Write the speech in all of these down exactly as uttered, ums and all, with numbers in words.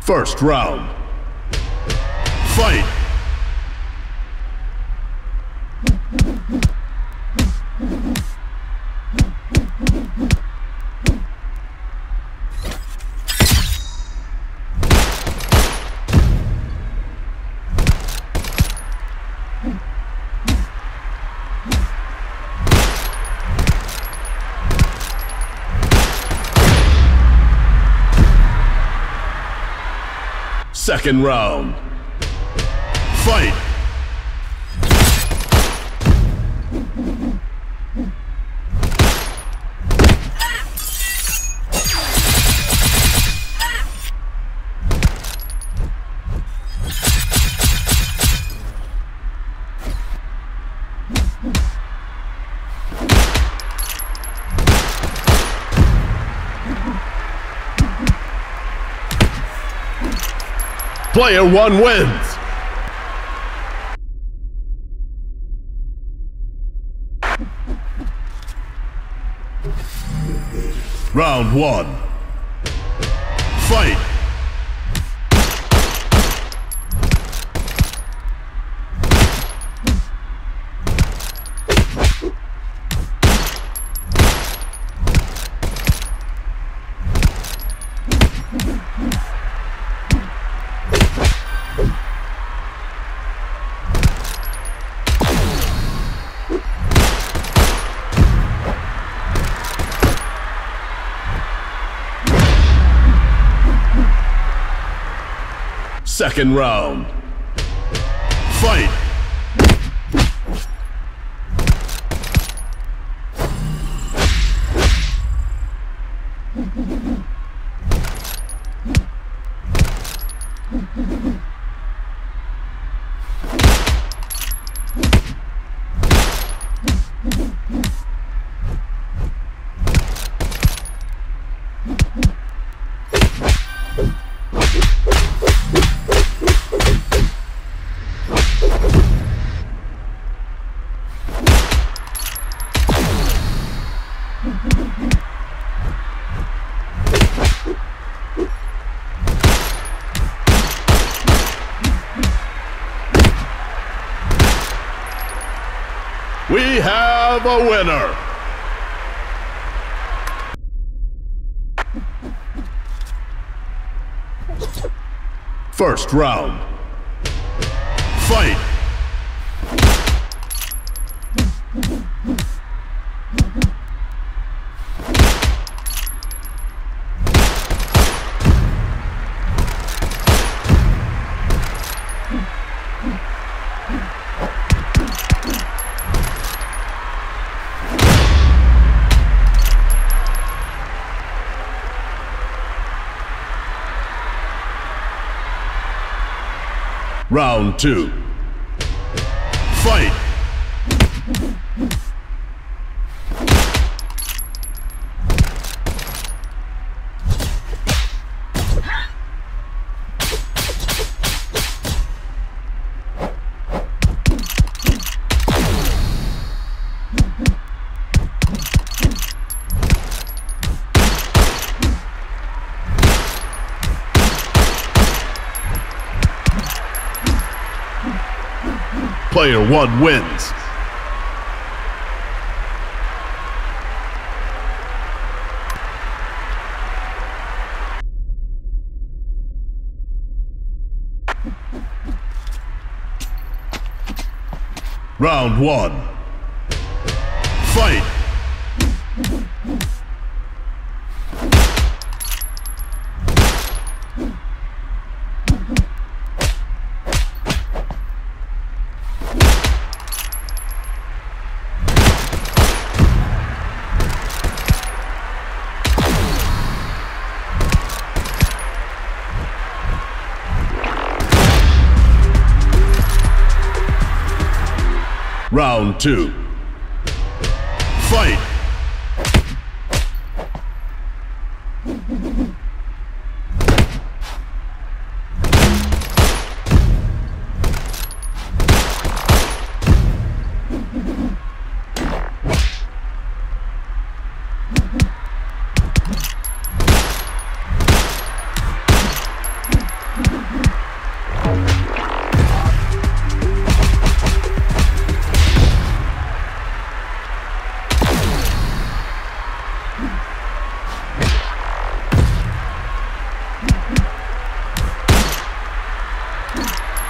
First round. Fight! Second round. Fight! Player one wins. Round one. Fight. Second round. Fight! We have a winner. First round. Fight. Round two. Fight! Player one wins. Round one. Fight! Round two. Fight!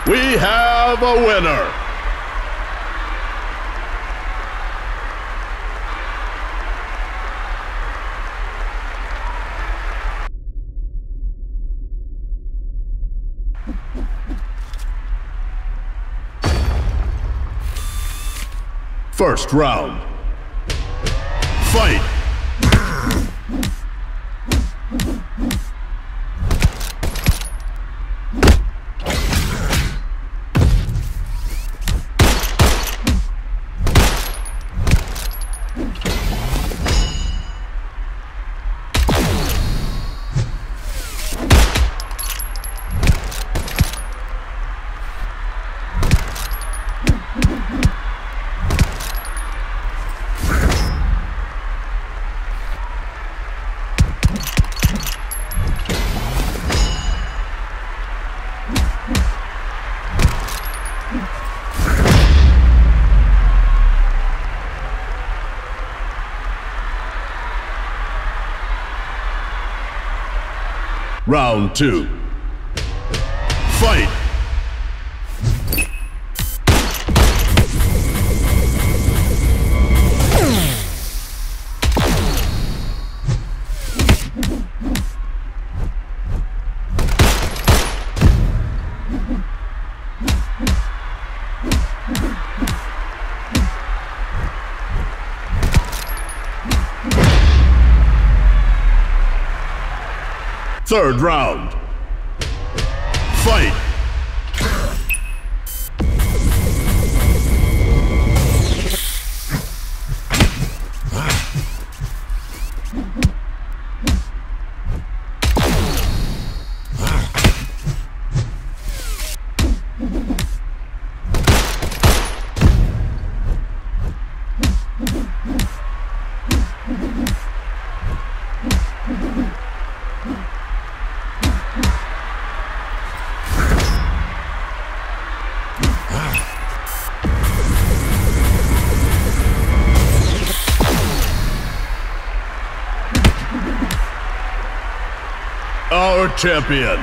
We have a winner. First round. Fight! Round two. Fight! Third round. Fight! Our champion.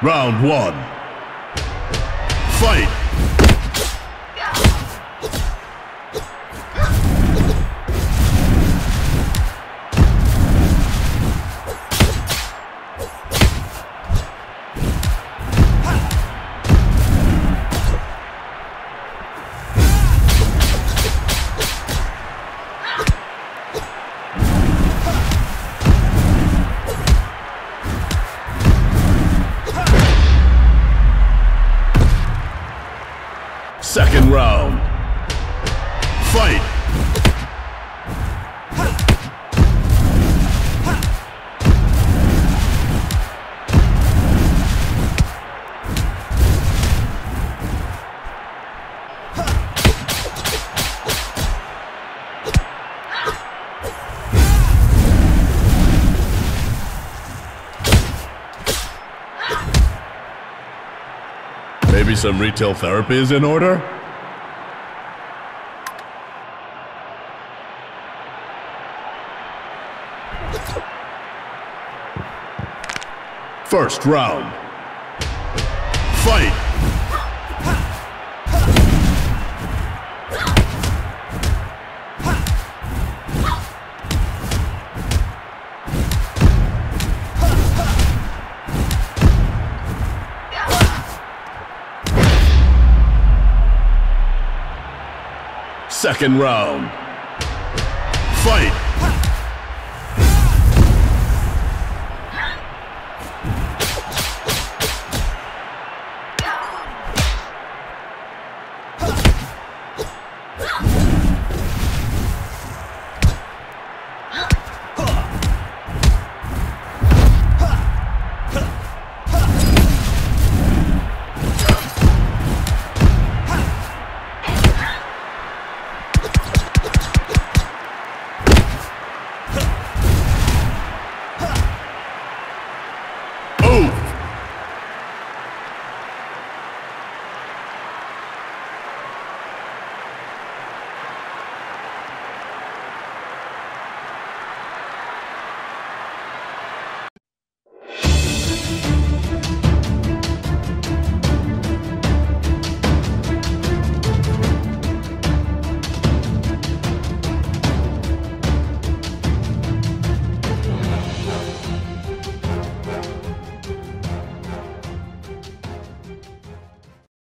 Round one. Fight! Second round. Fight! Maybe some retail therapy is in order? First round. Fight! Second round. Fight!